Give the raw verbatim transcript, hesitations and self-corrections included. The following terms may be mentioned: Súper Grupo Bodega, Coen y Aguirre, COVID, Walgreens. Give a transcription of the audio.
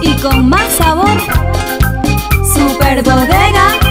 Y con más sabor, Súper Bodega.